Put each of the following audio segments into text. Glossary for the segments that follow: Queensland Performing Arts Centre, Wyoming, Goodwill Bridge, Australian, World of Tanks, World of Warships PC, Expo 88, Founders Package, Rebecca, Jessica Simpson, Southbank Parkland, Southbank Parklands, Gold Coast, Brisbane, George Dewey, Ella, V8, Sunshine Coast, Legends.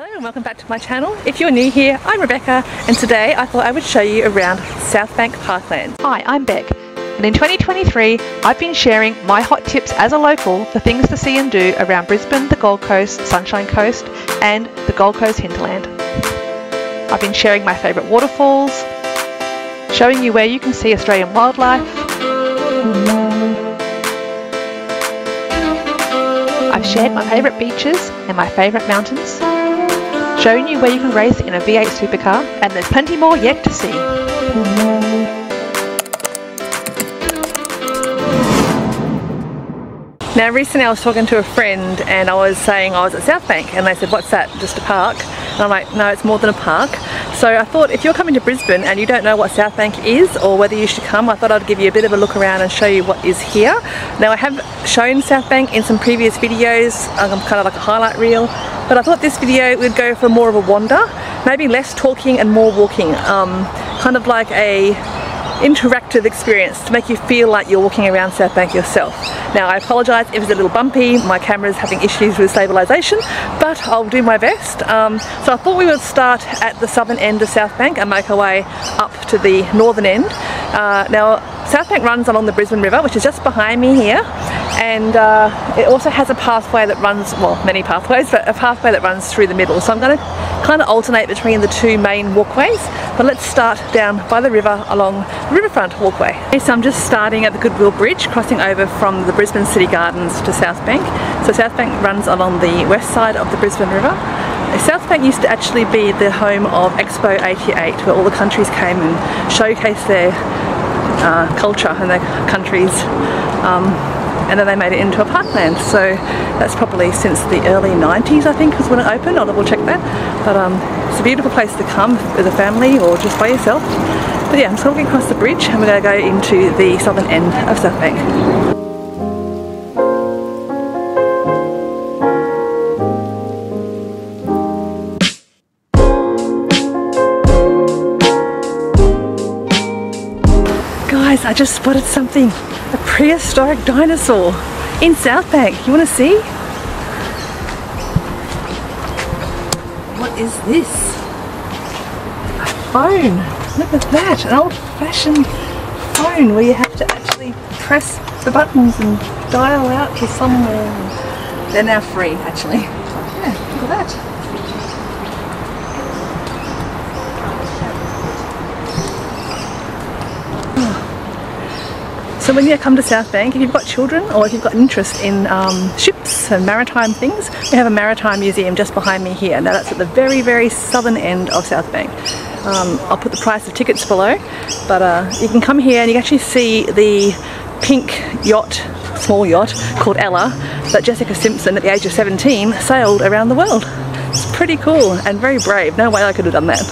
Hello and welcome back to my channel. If you're new here, I'm Rebecca and today I thought I would show you around Southbank Parklands. Hi, I'm Beck and in 2023 I've been sharing my hot tips as a local for things to see and do around Brisbane, the Gold Coast, Sunshine Coast and the Gold Coast hinterland. I've been sharing my favourite waterfalls, showing you where you can see Australian wildlife. I've shared my favourite beaches and my favourite mountains, showing you where you can race in a V8 supercar, and there's plenty more yet to see. Now recently I was talking to a friend and I was saying I was at Southbank and they said, what's that, just a park? And I'm like, no, it's more than a park. So I thought if you're coming to Brisbane and you don't know what Southbank is or whether you should come, I thought I'd give you a bit of a look around and show you what is here. Now I have shown Southbank in some previous videos, kind of like a highlight reel, but I thought this video would go for more of a wander, maybe less talking and more walking, kind of like a interactive experience to make you feel like you're walking around Southbank yourself. Now I apologise if it's a little bumpy, my camera's having issues with stabilisation, but I'll do my best. So I thought we would start at the southern end of Southbank and make our way up to the northern end. Now Southbank runs along the Brisbane River, which is just behind me here, and it also has a pathway that runs, well, many pathways, but a pathway that runs through the middle. So I'm going to kind of alternate between the two main walkways, but let's start down by the river along riverfront walkway. Okay, so I'm just starting at the Goodwill Bridge, crossing over from the Brisbane City Gardens to Southbank. So Southbank runs along the west side of the Brisbane River. Southbank used to actually be the home of Expo 88, where all the countries came and showcased their culture and their countries, and then they made it into a parkland. So that's probably since the early 90s, I think, is when it opened. I'll double check that. But it's a beautiful place to come as a family or just by yourself. But yeah, I'm just walking across the bridge and we're going to go into the southern end of Southbank. Guys, I just spotted something, a prehistoric dinosaur in Southbank. You want to see? What is this? A phone. Look at that, an old-fashioned phone where you have to actually press the buttons and dial out to somewhere. They're now free, actually. Yeah, look at that. So when you come to Southbank, if you've got children or if you've got an interest in ships and maritime things, we have a maritime museum just behind me here. Now that's at the very, very southern end of Southbank. I'll put the price of tickets below, but you can come here and you can actually see the pink yacht, small yacht, called Ella that Jessica Simpson at the age of 17 sailed around the world. It's pretty cool and very brave. No way I could have done that.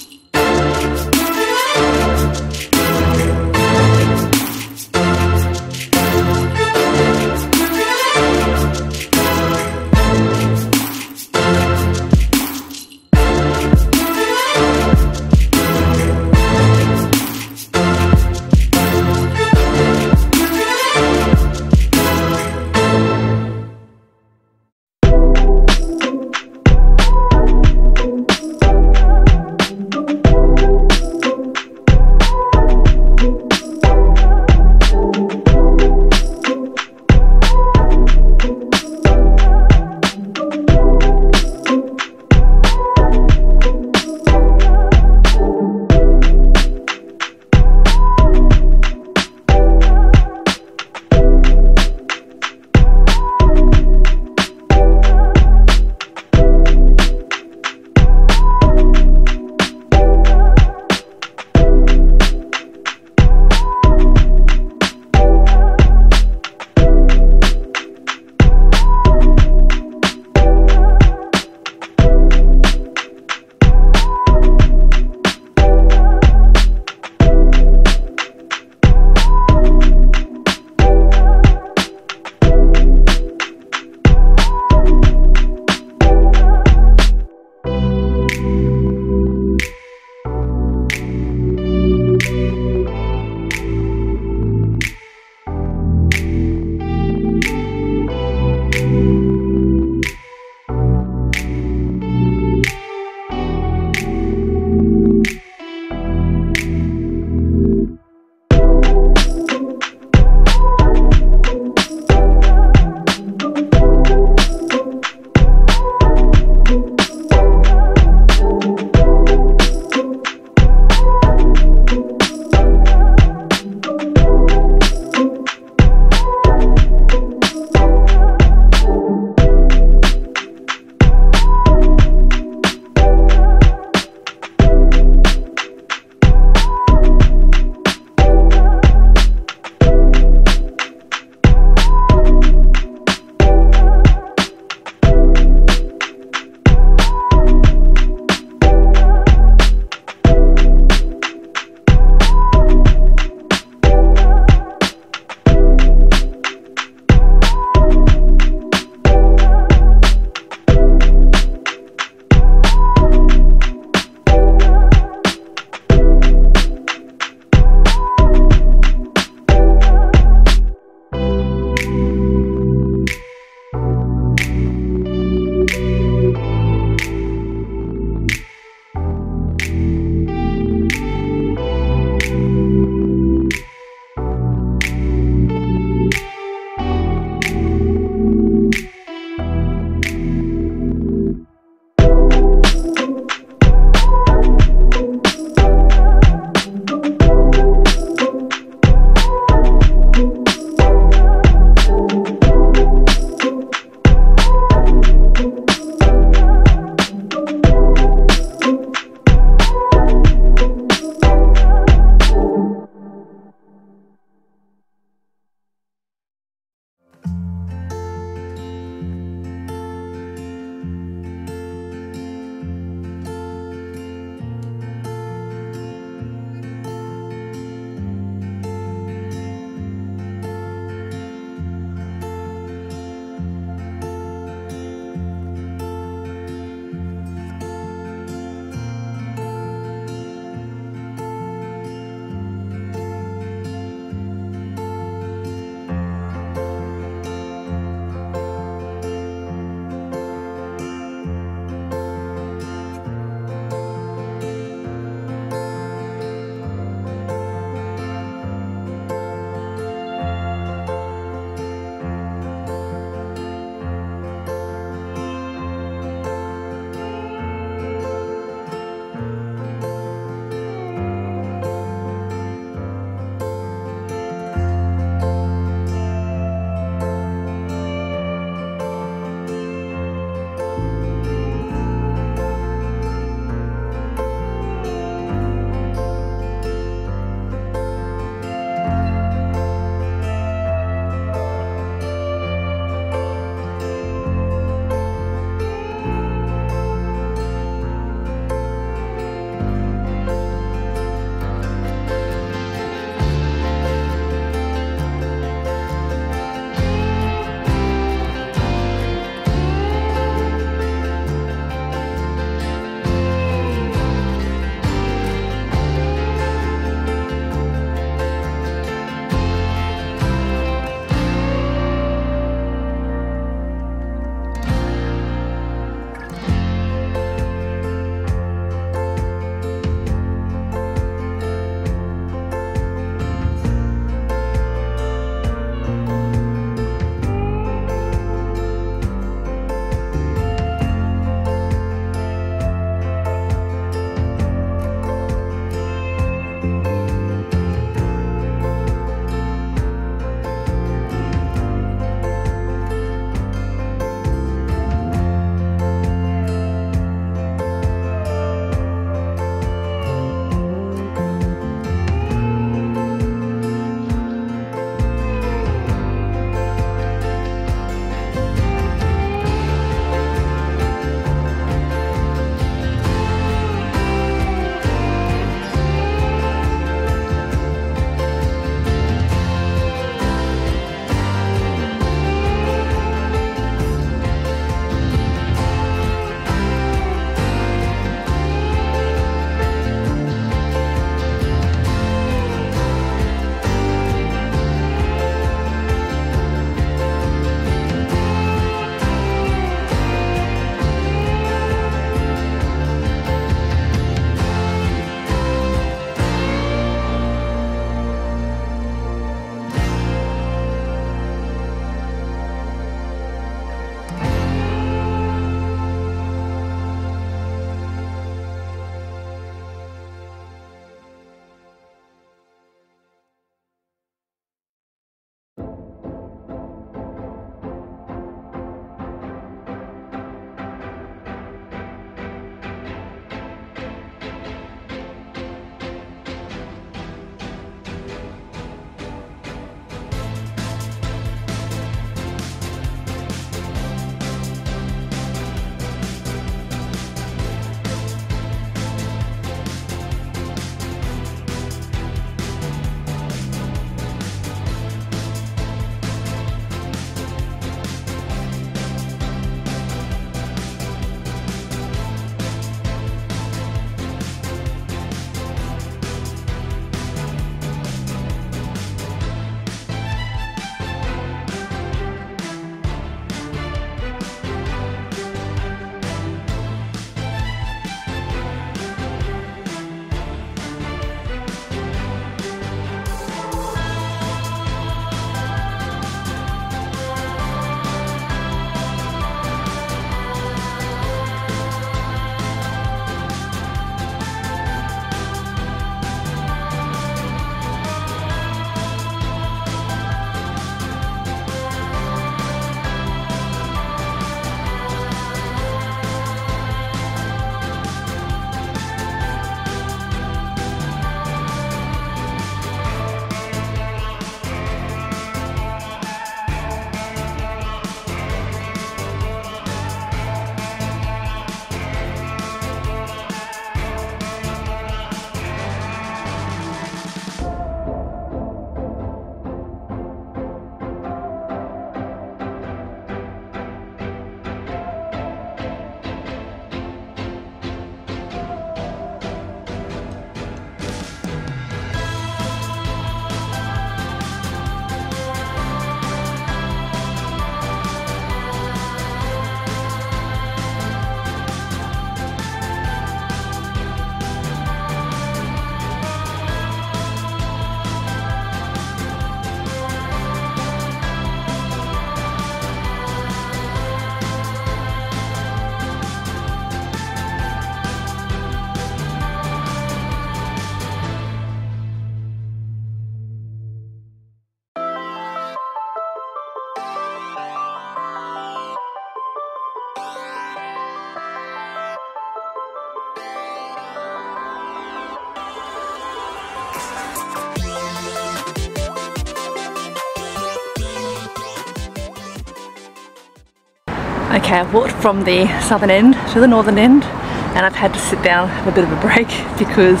Okay, I've walked from the southern end to the northern end, and I've had to sit down, have a bit of a break, because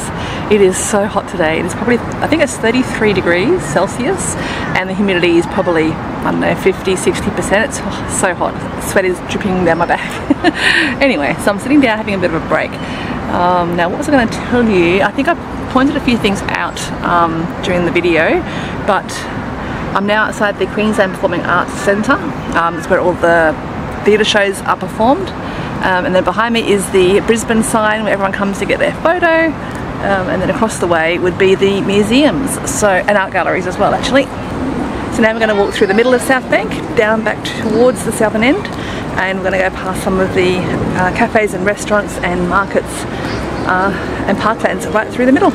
it is so hot today. It is probably, I think it's 33 degrees Celsius, and the humidity is probably, I don't know, 50, 60%. It's so hot. Sweat is dripping down my back. Anyway, so I'm sitting down having a bit of a break. Now, what was I going to tell you? I think I pointed a few things out during the video, but I'm now outside the Queensland Performing Arts Centre. It's where all the theatre shows are performed. And then behind me is the Brisbane sign where everyone comes to get their photo, and then across the way would be the museums, so, and art galleries as well actually. So now we're going to walk through the middle of Southbank, down back towards the southern end, and we're going to go past some of the cafes and restaurants and markets and parklands right through the middle.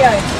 video.